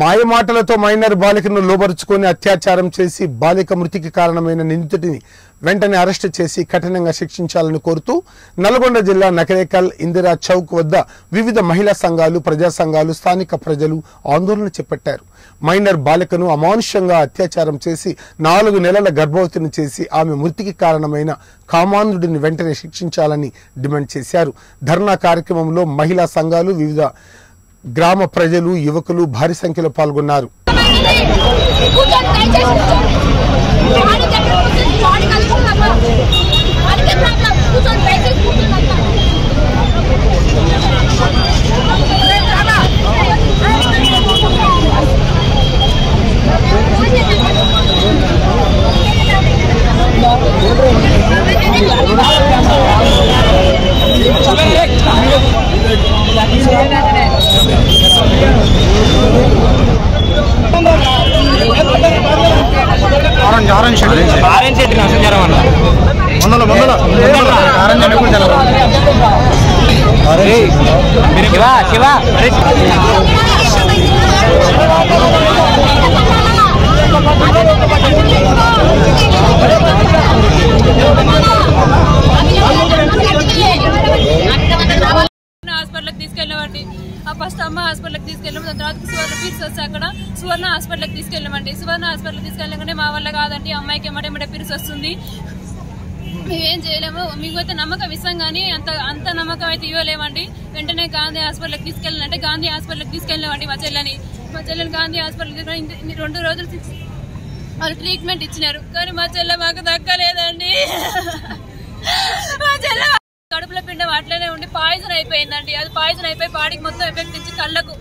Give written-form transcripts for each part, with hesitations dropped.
మాయమాటలతో minor బాలికను లోబరుచుకొని అత్యాచారం చేసి బాలిక మృతికి కారణమైన నిందితుడిని వెంటనే అరెస్ట్ చేసి కఠినంగా శిక్షించాలని కోరుతూ నల్గొండ జిల్లా నకరేకల్ ఇందిరా చౌక్ వద్ద వివిధ మహిళా సంఘాలు ప్రజా సంఘాలు స్థానిక ప్రజలు ఆందోళన చేపట్టారు. మైనర్ బాలికను అమానుషంగా అత్యాచారం చేసి 4 నెలల గర్భవతిని చేసి ఆమె మృతికి కారణమైన కామాంధుడిని వెంటనే శిక్షించాలని డిమాండ్ చేశారు. ధర్నా కార్యక్రమంలో మహిళా సంఘాలు వివిధ గ్రామ ప్రజలు యువకులు భారీ సంఖ్యలో పాల్గొన్నారు. ఫస్ట్ అమ్మ హాస్పిటల్కి తీసుకెళ్ళాము. తర్వాత సువర్ణ బీచ్ వచ్చి అక్కడ సువర్ణ హాస్పిటల్కి తీసుకెళ్ళామండి. సువర్ణ హాస్పిటల్కి తీసుకెళ్ళగానే మా వల్ల కాదండి, అమ్మాయికి ఎమ్మటెమ్మటే పిరిసి వస్తుంది. మేమేం చేయలేము, మీకు అయితే నమ్మకం ఇస్తాం కానీ అంత నమ్మకం అయితే ఇవ్వలేమండి. వెంటనే గాంధీ హాస్పిటల్కి తీసుకెళ్ళాలంటే గాంధీ హాస్పిటల్కి తీసుకెళ్ళామండి. మా చెల్లెని గాంధీ హాస్పిటల్కి 2 రోజులు వాళ్ళు ట్రీట్మెంట్ ఇచ్చినారు. కానీ మా చెల్లె మాకు దక్కలేదండి. మా చెల్లె కడుపులో పిండం అట్లనే ఉండి పాయిజన్ అయిపోయిందండి. అది పాయిజన్ అయిపోయి బాడీకి మొత్తం ఎఫెక్ట్ ఇచ్చి కళ్ళకు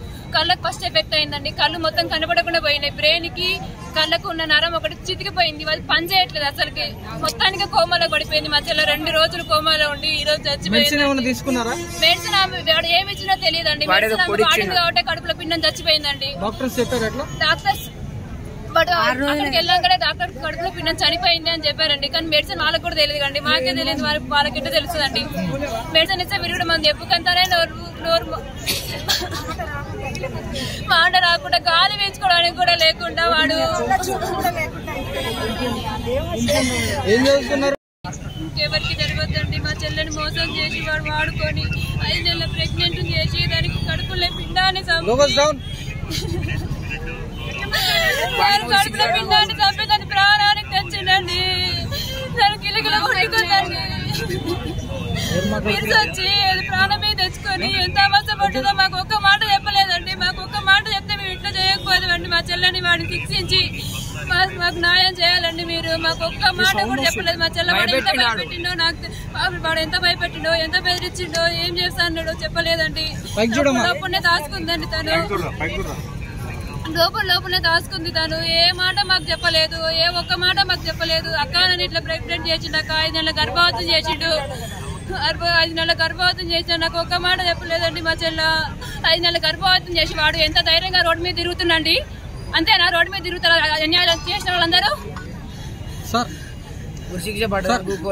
ఫస్ట్ ఎఫెక్ట్ అయిందండి. కళ్ళు మొత్తం కనబడకుండా పోయినాయి. బ్రెయిన్ కి కళ్ళకు ఉన్న నరం ఒకటి చితికిపోయింది. వాళ్ళు పని చేయట్లేదు అసలుకి. మొత్తానికి కోమాలో పడిపోయింది మధ్యలో. 2 రోజులు కోమాలో ఉండి ఈ రోజు చచ్చిపోయింది. మెడిసిన్ ఏమి ఇచ్చినా తెలియదండి. మెడిసిన్ వాడింది కాబట్టి కడుపులో పిండం చచ్చిపోయిందండి. డాక్టర్స్ అక్కడికి వెళ్ళాకనే డాక్టర్ కడుపులో పిండం చనిపోయింది అని చెప్పారండి. కానీ మెడిసిన్ వాళ్ళకు కూడా తెలియదు అండి. మాకే తెలియదు, వాళ్ళకి తెలుసు అండి. మెడిసిన్ ఇస్తే విరుగుడు మంది ఎప్పుకంతానే నోరు మాట రాకుండా గాలి వేయించుకోవడానికి కూడా లేకుండా వాడు ఇంకెవరికి జరగద్దండి. మా చెల్లెని మోసం చేసి వాడు వాడుకొని 5 నెలల ప్రెగ్నెంట్ చేసి దానికి కడుపులో పిండాన్ని కడుపులో పిండాన్ని చంపి దాని ప్రాణానికి తెచ్చిందండి. దానికి ఇలకలు కొట్టుకోదండి. మీరు వచ్చి ప్రాణం మీద తెచ్చుకొని ఎంత అవసరం పడుతుందో మాకు ఒక్క మాట చెప్పలేదండి. మాకు ఒక్క మాట చెప్తే మేము ఇంట్లో చేయకపోదండి. మా చెల్లెని వాడిని శిక్షించి మాకు న్యాయం చేయాలండి. మీరు మాకు ఒక్క మాట కూడా చెప్పలేదు. మా చెల్లె వాడు ఎంత భయపెట్టిండో, నాకు వాడు ఎంత భయపెట్టిండో, ఎంత బెదిరించిండో, ఏం చేస్తానో చెప్పలేదండి. లోపలనే దాచుకుందండి తను. లోపలనే దాచుకుంది తను. ఏ మాట మాకు చెప్పలేదు, ఏ ఒక్క మాట మాకు చెప్పలేదు. అక్క నన్ను ఇట్లా ప్రెగ్నెంట్ చేసిండు అక్క, 5 నెలల గర్భవతం చేసిండు, 5 నెలల గర్భవతం చేసిన నాకు ఒక్క మాట చెప్పలేదండి. మా చెల్ల 5 నెలల గర్భవతం చేసి వాడు ఎంత ధైర్యంగా రోడ్డు మీద తిరుగుతుందండి. అంతేనా రోడ్డు మీద తిరుగుతారు చేసిన వాళ్ళందరూ.